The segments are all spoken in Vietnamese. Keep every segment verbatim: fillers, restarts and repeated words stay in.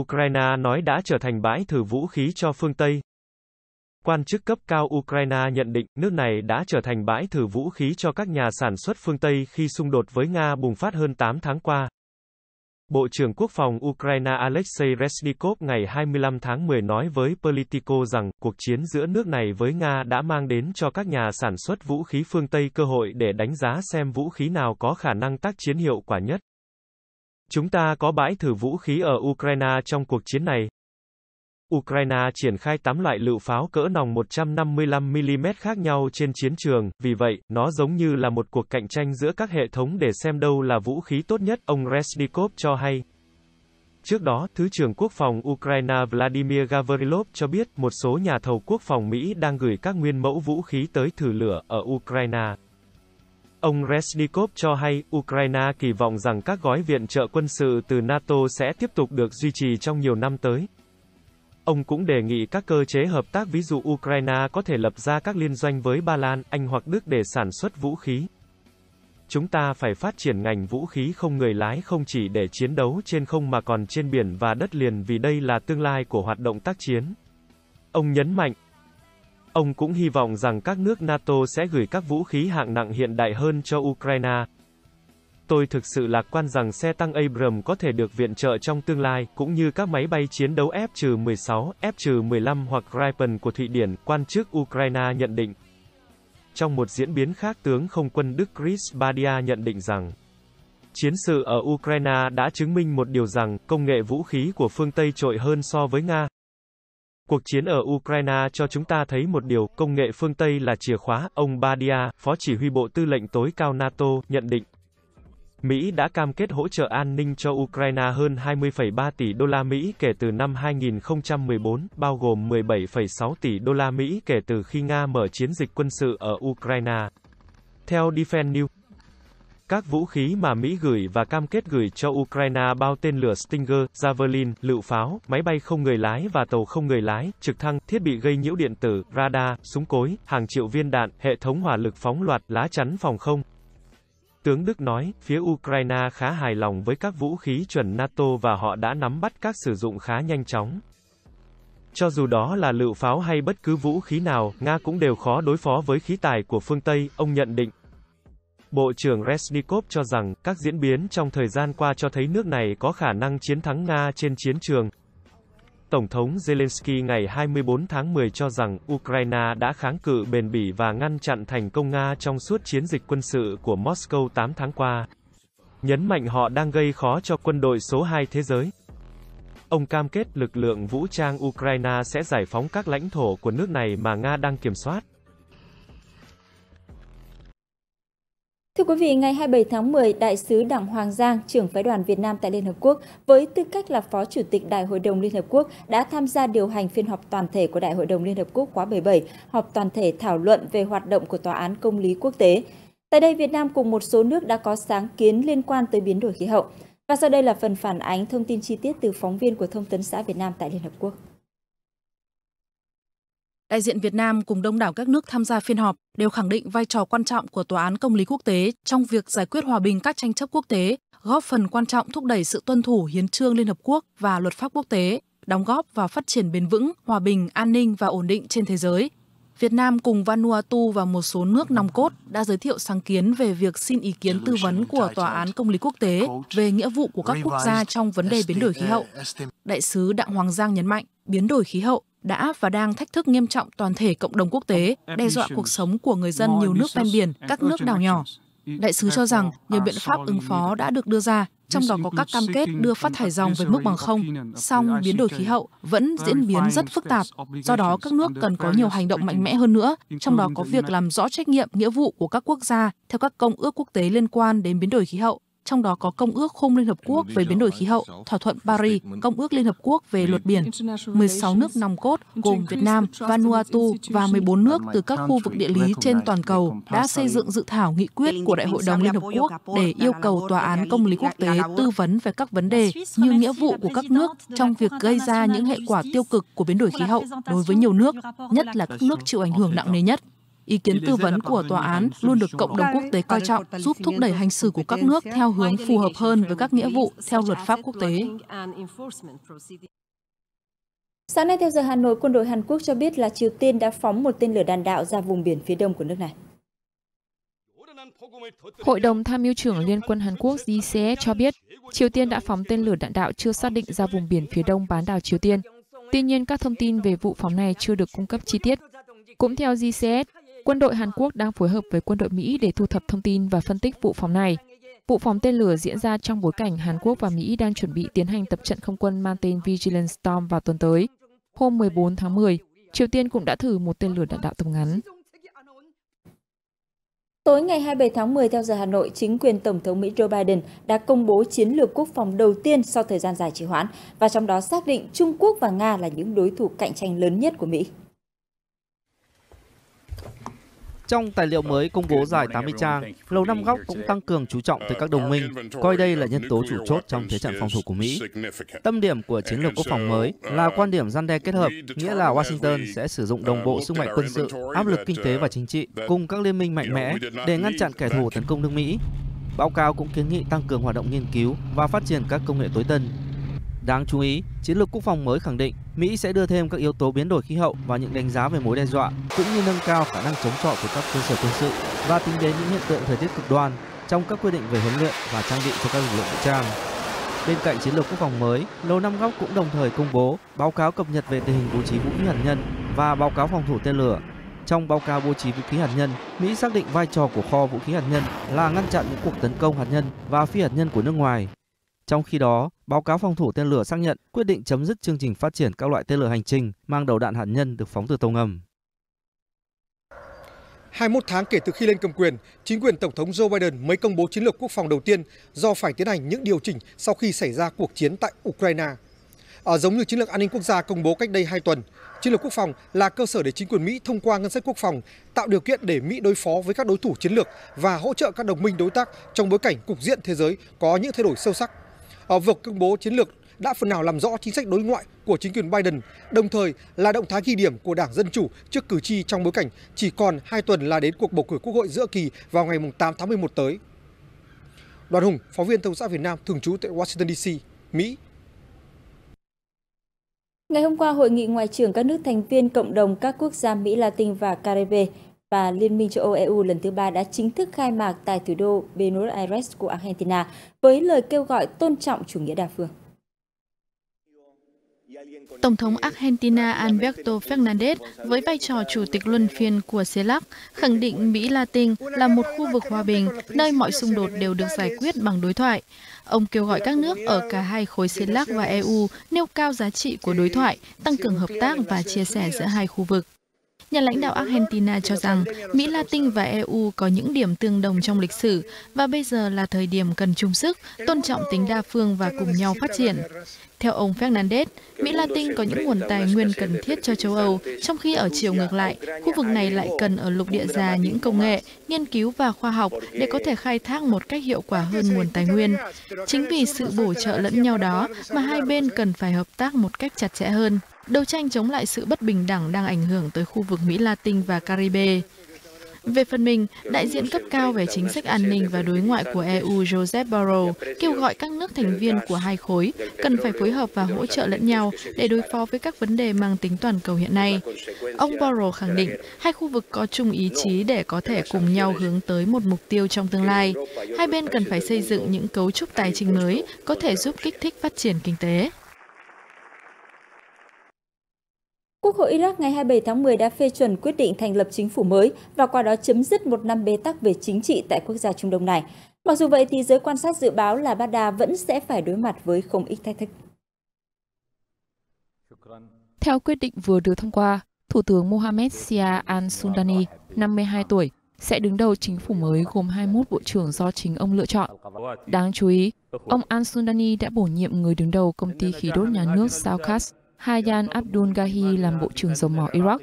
Ukraine nói đã trở thành bãi thử vũ khí cho phương Tây. Quan chức cấp cao Ukraine nhận định nước này đã trở thành bãi thử vũ khí cho các nhà sản xuất phương Tây khi xung đột với Nga bùng phát hơn tám tháng qua. Bộ trưởng Quốc phòng Ukraine Alexei Reznikov ngày hai mươi lăm tháng mười nói với Politico rằng cuộc chiến giữa nước này với Nga đã mang đến cho các nhà sản xuất vũ khí phương Tây cơ hội để đánh giá xem vũ khí nào có khả năng tác chiến hiệu quả nhất. Chúng ta có bãi thử vũ khí ở Ukraine trong cuộc chiến này. Ukraine triển khai tám loại lựu pháo cỡ nòng một trăm năm mươi lăm mi li mét khác nhau trên chiến trường, vì vậy, nó giống như là một cuộc cạnh tranh giữa các hệ thống để xem đâu là vũ khí tốt nhất, ông Reznikov cho hay. Trước đó, Thứ trưởng Quốc phòng Ukraine Vladimir Gavrilov cho biết một số nhà thầu quốc phòng Mỹ đang gửi các nguyên mẫu vũ khí tới thử lửa ở Ukraine. Ông Reznikov cho hay, Ukraine kỳ vọng rằng các gói viện trợ quân sự từ NATO sẽ tiếp tục được duy trì trong nhiều năm tới. Ông cũng đề nghị các cơ chế hợp tác, ví dụ Ukraine có thể lập ra các liên doanh với Ba Lan, Anh hoặc Đức để sản xuất vũ khí. Chúng ta phải phát triển ngành vũ khí không người lái không chỉ để chiến đấu trên không mà còn trên biển và đất liền vì đây là tương lai của hoạt động tác chiến, ông nhấn mạnh. Ông cũng hy vọng rằng các nước NATO sẽ gửi các vũ khí hạng nặng hiện đại hơn cho Ukraine. Tôi thực sự lạc quan rằng xe tăng Abrams có thể được viện trợ trong tương lai, cũng như các máy bay chiến đấu F mười sáu, F mười lăm hoặc Gripen của Thụy Điển, quan chức Ukraine nhận định. Trong một diễn biến khác, tướng không quân Đức Chris Badia nhận định rằng, chiến sự ở Ukraine đã chứng minh một điều rằng, công nghệ vũ khí của phương Tây trội hơn so với Nga. Cuộc chiến ở Ukraine cho chúng ta thấy một điều, công nghệ phương Tây là chìa khóa, ông Badia, phó chỉ huy bộ tư lệnh tối cao NATO, nhận định. Mỹ đã cam kết hỗ trợ an ninh cho Ukraine hơn hai mươi phẩy ba tỷ đô la Mỹ kể từ năm hai nghìn không trăm mười bốn, bao gồm mười bảy phẩy sáu tỷ đô la Mỹ kể từ khi Nga mở chiến dịch quân sự ở Ukraine. Theo Defense News, các vũ khí mà Mỹ gửi và cam kết gửi cho Ukraine bao tên lửa Stinger, Javelin, lựu pháo, máy bay không người lái và tàu không người lái, trực thăng, thiết bị gây nhiễu điện tử, radar, súng cối, hàng triệu viên đạn, hệ thống hỏa lực phóng loạt, lá chắn phòng không. Tướng Đức nói, phía Ukraine khá hài lòng với các vũ khí chuẩn NATO và họ đã nắm bắt các sử dụng khá nhanh chóng. Cho dù đó là lựu pháo hay bất cứ vũ khí nào, Nga cũng đều khó đối phó với khí tài của phương Tây, ông nhận định. Bộ trưởng Reznikov cho rằng, các diễn biến trong thời gian qua cho thấy nước này có khả năng chiến thắng Nga trên chiến trường. Tổng thống Zelensky ngày hai mươi tư tháng mười cho rằng, Ukraine đã kháng cự bền bỉ và ngăn chặn thành công Nga trong suốt chiến dịch quân sự của Moscow tám tháng qua. Nhấn mạnh họ đang gây khó cho quân đội số hai thế giới. Ông cam kết lực lượng vũ trang Ukraine sẽ giải phóng các lãnh thổ của nước này mà Nga đang kiểm soát. Thưa quý vị, ngày hai mươi bảy tháng mười, Đại sứ Đặng Hoàng Giang, trưởng phái đoàn Việt Nam tại Liên Hợp Quốc, với tư cách là Phó Chủ tịch Đại hội đồng Liên Hợp Quốc, đã tham gia điều hành phiên họp toàn thể của Đại hội đồng Liên Hợp Quốc khóa bảy mươi bảy, họp toàn thể thảo luận về hoạt động của Tòa án Công lý Quốc tế. Tại đây, Việt Nam cùng một số nước đã có sáng kiến liên quan tới biến đổi khí hậu. Và sau đây là phần phản ánh thông tin chi tiết từ phóng viên của Thông tấn xã Việt Nam tại Liên Hợp Quốc. Đại diện Việt Nam cùng đông đảo các nước tham gia phiên họp đều khẳng định vai trò quan trọng của Tòa án Công lý Quốc tế trong việc giải quyết hòa bình các tranh chấp quốc tế, góp phần quan trọng thúc đẩy sự tuân thủ hiến chương Liên Hợp Quốc và luật pháp quốc tế, đóng góp vào phát triển bền vững, hòa bình, an ninh và ổn định trên thế giới. Việt Nam cùng Vanuatu và một số nước nòng cốt đã giới thiệu sáng kiến về việc xin ý kiến tư vấn của Tòa án Công lý Quốc tế về nghĩa vụ của các quốc gia trong vấn đề biến đổi khí hậu. Đại sứ Đặng Hoàng Giang nhấn mạnh, biến đổi khí hậu đã và đang thách thức nghiêm trọng toàn thể cộng đồng quốc tế, đe dọa cuộc sống của người dân nhiều nước ven biển, các nước đảo nhỏ. Đại sứ cho rằng nhiều biện pháp ứng phó đã được đưa ra, trong đó có các cam kết đưa phát thải ròng về mức bằng không, song biến đổi khí hậu vẫn diễn biến rất phức tạp, do đó các nước cần có nhiều hành động mạnh mẽ hơn nữa, trong đó có việc làm rõ trách nhiệm nghĩa vụ của các quốc gia theo các công ước quốc tế liên quan đến biến đổi khí hậu. Trong đó có Công ước Khung Liên Hợp Quốc về biến đổi khí hậu, Thỏa thuận Paris, Công ước Liên Hợp Quốc về luật biển. mười sáu nước nòng cốt gồm Việt Nam, Vanuatu và mười bốn nước từ các khu vực địa lý trên toàn cầu đã xây dựng dự thảo nghị quyết của Đại hội đồng Liên Hợp Quốc để yêu cầu Tòa án Công lý Quốc tế tư vấn về các vấn đề như nghĩa vụ của các nước trong việc gây ra những hệ quả tiêu cực của biến đổi khí hậu đối với nhiều nước, nhất là các nước chịu ảnh hưởng nặng nề nhất. Ý kiến tư vấn của tòa án luôn được cộng đồng quốc tế coi trọng, giúp thúc đẩy hành xử của các nước theo hướng phù hợp hơn với các nghĩa vụ theo luật pháp quốc tế. Sáng nay theo giờ Hà Nội, quân đội Hàn Quốc cho biết là Triều Tiên đã phóng một tên lửa đạn đạo ra vùng biển phía đông của nước này. Hội đồng Tham mưu trưởng Liên quân Hàn Quốc J C S cho biết Triều Tiên đã phóng tên lửa đạn đạo chưa xác định ra vùng biển phía đông bán đảo Triều Tiên. Tuy nhiên, các thông tin về vụ phóng này chưa được cung cấp chi tiết. Cũng theo J C S, quân đội Hàn Quốc đang phối hợp với quân đội Mỹ để thu thập thông tin và phân tích vụ phóng này. Vụ phóng tên lửa diễn ra trong bối cảnh Hàn Quốc và Mỹ đang chuẩn bị tiến hành tập trận không quân mang tên Vigilant Storm vào tuần tới. Hôm mười bốn tháng mười, Triều Tiên cũng đã thử một tên lửa đạn đạo tầm ngắn. Tối ngày hai mươi bảy tháng mười theo giờ Hà Nội, chính quyền Tổng thống Mỹ Joe Biden đã công bố chiến lược quốc phòng đầu tiên sau thời gian dài trì hoãn, và trong đó xác định Trung Quốc và Nga là những đối thủ cạnh tranh lớn nhất của Mỹ. Trong tài liệu mới công bố dài tám mươi trang, Lầu Năm Góc cũng tăng cường chú trọng tới các đồng minh, coi đây là nhân tố chủ chốt trong thế trận phòng thủ của Mỹ. Tâm điểm của chiến lược quốc phòng mới là quan điểm răn đe kết hợp, nghĩa là Washington sẽ sử dụng đồng bộ sức mạnh quân sự, áp lực kinh tế và chính trị cùng các liên minh mạnh mẽ để ngăn chặn kẻ thù tấn công nước Mỹ. Báo cáo cũng kiến nghị tăng cường hoạt động nghiên cứu và phát triển các công nghệ tối tân. Đáng chú ý, chiến lược quốc phòng mới khẳng định Mỹ sẽ đưa thêm các yếu tố biến đổi khí hậu vào những đánh giá về mối đe dọa, cũng như nâng cao khả năng chống chọi của các cơ sở quân sự và tính đến những hiện tượng thời tiết cực đoan trong các quy định về huấn luyện và trang bị cho các lực lượng vũ trang. Bên cạnh chiến lược quốc phòng mới, Lầu Năm Góc cũng đồng thời công bố báo cáo cập nhật về tình hình bố trí vũ khí hạt nhân và báo cáo phòng thủ tên lửa. Trong báo cáo bố trí vũ khí hạt nhân, Mỹ xác định vai trò của kho vũ khí hạt nhân là ngăn chặn những cuộc tấn công hạt nhân và phi hạt nhân của nước ngoài. Trong khi đó, báo cáo phòng thủ tên lửa xác nhận quyết định chấm dứt chương trình phát triển các loại tên lửa hành trình mang đầu đạn hạt nhân được phóng từ tàu ngầm. hai mươi mốt tháng kể từ khi lên cầm quyền, chính quyền Tổng thống Joe Biden mới công bố chiến lược quốc phòng đầu tiên do phải tiến hành những điều chỉnh sau khi xảy ra cuộc chiến tại Ukraine. À, giống như chiến lược an ninh quốc gia công bố cách đây hai tuần, chiến lược quốc phòng là cơ sở để chính quyền Mỹ thông qua ngân sách quốc phòng, tạo điều kiện để Mỹ đối phó với các đối thủ chiến lược và hỗ trợ các đồng minh đối tác trong bối cảnh cục diện thế giới có những thay đổi sâu sắc. Việc công bố chiến lược đã phần nào làm rõ chính sách đối ngoại của chính quyền Biden, đồng thời là động thái ghi điểm của Đảng Dân Chủ trước cử tri trong bối cảnh chỉ còn hai tuần là đến cuộc bầu cử quốc hội giữa kỳ vào ngày tám tháng mười một tới. Đoàn Hùng, phóng viên Thông xã Việt Nam thường trú tại Washington D C, Mỹ. Ngày hôm qua, Hội nghị Ngoại trưởng các nước thành viên Cộng đồng các quốc gia Mỹ Latin và Caribe và Liên minh châu Âu E U lần thứ ba đã chính thức khai mạc tại thủ đô Buenos Aires của Argentina với lời kêu gọi tôn trọng chủ nghĩa đa phương. Tổng thống Argentina Alberto Fernandez với vai trò chủ tịch luân phiên của xê e lờ a xê khẳng định Mỹ Latin là một khu vực hòa bình, nơi mọi xung đột đều được giải quyết bằng đối thoại. Ông kêu gọi các nước ở cả hai khối xê e lờ a xê và E U nêu cao giá trị của đối thoại, tăng cường hợp tác và chia sẻ giữa hai khu vực. Nhà lãnh đạo Argentina cho rằng Mỹ Latin và E U có những điểm tương đồng trong lịch sử và bây giờ là thời điểm cần chung sức, tôn trọng tính đa phương và cùng nhau phát triển. Theo ông Fernandez, Mỹ Latin có những nguồn tài nguyên cần thiết cho châu Âu, trong khi ở chiều ngược lại, khu vực này lại cần ở lục địa già những công nghệ, nghiên cứu và khoa học để có thể khai thác một cách hiệu quả hơn nguồn tài nguyên. Chính vì sự bổ trợ lẫn nhau đó mà hai bên cần phải hợp tác một cách chặt chẽ hơn, đấu tranh chống lại sự bất bình đẳng đang ảnh hưởng tới khu vực Mỹ Latin và Caribe. Về phần mình, đại diện cấp cao về chính sách an ninh và đối ngoại của E U Josep Borrell kêu gọi các nước thành viên của hai khối cần phải phối hợp và hỗ trợ lẫn nhau để đối phó với các vấn đề mang tính toàn cầu hiện nay. Ông Borrell khẳng định hai khu vực có chung ý chí để có thể cùng nhau hướng tới một mục tiêu trong tương lai. Hai bên cần phải xây dựng những cấu trúc tài chính mới có thể giúp kích thích phát triển kinh tế. Quốc hội Iraq ngày hai mươi bảy tháng mười đã phê chuẩn quyết định thành lập chính phủ mới và qua đó chấm dứt một năm bế tắc về chính trị tại quốc gia Trung Đông này. Mặc dù vậy thì giới quan sát dự báo là Baghdad vẫn sẽ phải đối mặt với không ít thách thức. Theo quyết định vừa được thông qua, Thủ tướng Mohammed Shia al-Sudani, năm mươi hai tuổi, sẽ đứng đầu chính phủ mới gồm hai mươi mốt bộ trưởng do chính ông lựa chọn. Đáng chú ý, ông al-Sudani đã bổ nhiệm người đứng đầu công ty khí đốt nhà nước SouthGas Hayan Abdulghani làm Bộ trưởng Dầu mỏ Iraq.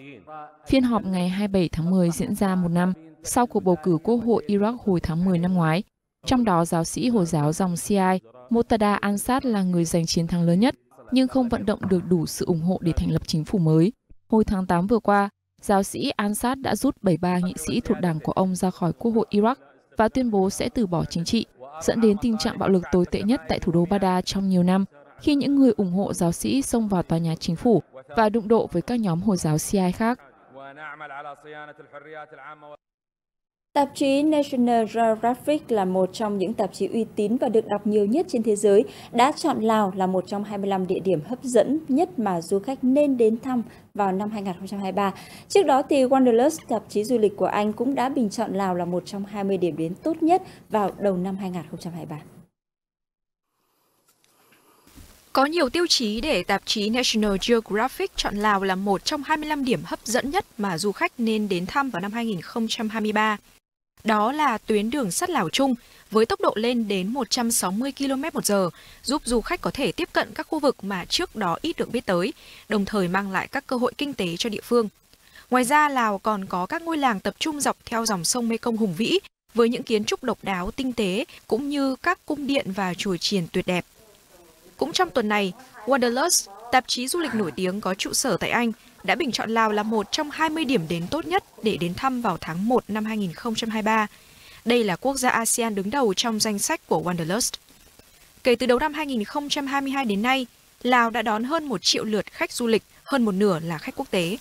Phiên họp ngày hai mươi bảy tháng mười diễn ra một năm sau cuộc bầu cử Quốc hội Iraq hồi tháng mười năm ngoái. Trong đó, giáo sĩ Hồi giáo dòng Shiite Muqtada al-Sadr là người giành chiến thắng lớn nhất, nhưng không vận động được đủ sự ủng hộ để thành lập chính phủ mới. Hồi tháng tám vừa qua, Giáo sĩ Ansar đã rút bảy mươi ba nghị sĩ thuộc đảng của ông ra khỏi Quốc hội Iraq và tuyên bố sẽ từ bỏ chính trị, dẫn đến tình trạng bạo lực tồi tệ nhất tại thủ đô Baghdad trong nhiều năm, khi những người ủng hộ giáo sĩ xông vào tòa nhà chính phủ và đụng độ với các nhóm Hồi giáo Shiite khác. Tạp chí National Geographic là một trong những tạp chí uy tín và được đọc nhiều nhất trên thế giới, đã chọn Lào là một trong hai mươi lăm địa điểm hấp dẫn nhất mà du khách nên đến thăm vào năm hai nghìn không trăm hai mươi ba. Trước đó, thì Wanderlust, tạp chí du lịch của Anh, cũng đã bình chọn Lào là một trong hai mươi điểm đến tốt nhất vào đầu năm hai nghìn không trăm hai mươi ba. Có nhiều tiêu chí để tạp chí National Geographic chọn Lào là một trong hai mươi lăm điểm hấp dẫn nhất mà du khách nên đến thăm vào năm hai nghìn không trăm hai mươi ba. Đó là tuyến đường sắt Lào Trung với tốc độ lên đến một trăm sáu mươi ki lô mét một giờ, giúp du khách có thể tiếp cận các khu vực mà trước đó ít được biết tới, đồng thời mang lại các cơ hội kinh tế cho địa phương. Ngoài ra, Lào còn có các ngôi làng tập trung dọc theo dòng sông Mekong hùng vĩ với những kiến trúc độc đáo tinh tế cũng như các cung điện và chùa chiền tuyệt đẹp. Cũng trong tuần này, Wanderlust, tạp chí du lịch nổi tiếng có trụ sở tại Anh, đã bình chọn Lào là một trong hai mươi điểm đến tốt nhất để đến thăm vào tháng một năm hai nghìn không trăm hai mươi ba. Đây là quốc gia a sê an đứng đầu trong danh sách của Wanderlust. Kể từ đầu năm hai nghìn không trăm hai mươi hai đến nay, Lào đã đón hơn một triệu lượt khách du lịch, hơn một nửa là khách quốc tế.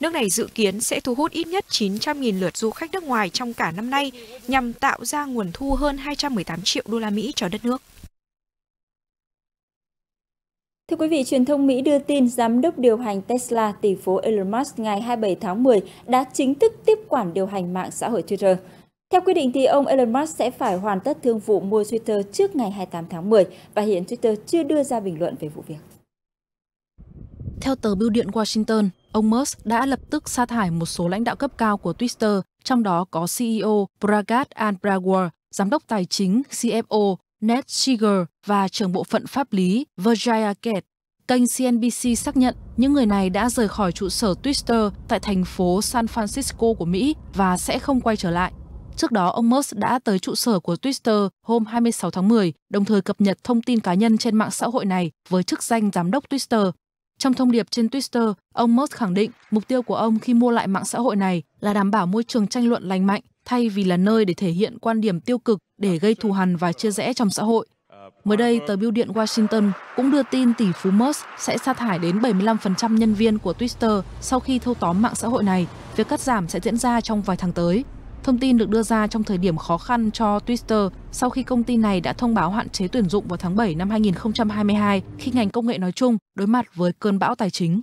Nước này dự kiến sẽ thu hút ít nhất chín trăm nghìn lượt du khách nước ngoài trong cả năm nay, nhằm tạo ra nguồn thu hơn hai trăm mười tám triệu đô la Mỹ cho đất nước. Thưa quý vị, truyền thông Mỹ đưa tin giám đốc điều hành Tesla, tỷ phú Elon Musk, ngày hai mươi bảy tháng mười đã chính thức tiếp quản điều hành mạng xã hội Twitter. Theo quy định, thì ông Elon Musk sẽ phải hoàn tất thương vụ mua Twitter trước ngày hai mươi tám tháng mười và hiện Twitter chưa đưa ra bình luận về vụ việc. Theo tờ Bưu điện Washington, ông Musk đã lập tức sa thải một số lãnh đạo cấp cao của Twitter, trong đó có xê e ô Parag Agrawal, giám đốc tài chính xê ép ô Ned Siegler và trưởng bộ phận pháp lý Virginia Kett. Kênh xê en bê xê xác nhận những người này đã rời khỏi trụ sở Twitter tại thành phố San Francisco của Mỹ và sẽ không quay trở lại. Trước đó, ông Musk đã tới trụ sở của Twitter hôm hai mươi sáu tháng mười, đồng thời cập nhật thông tin cá nhân trên mạng xã hội này với chức danh giám đốc Twitter. Trong thông điệp trên Twitter, ông Musk khẳng định mục tiêu của ông khi mua lại mạng xã hội này là đảm bảo môi trường tranh luận lành mạnh, thay vì là nơi để thể hiện quan điểm tiêu cực để gây thù hằn và chia rẽ trong xã hội. Mới đây, tờ Bưu điện Washington cũng đưa tin tỷ phú Musk sẽ sa thải đến bảy mươi lăm phần trăm nhân viên của Twitter sau khi thâu tóm mạng xã hội này. Việc cắt giảm sẽ diễn ra trong vài tháng tới. Thông tin được đưa ra trong thời điểm khó khăn cho Twitter sau khi công ty này đã thông báo hạn chế tuyển dụng vào tháng bảy năm hai nghìn không trăm hai mươi hai khi ngành công nghệ nói chung đối mặt với cơn bão tài chính.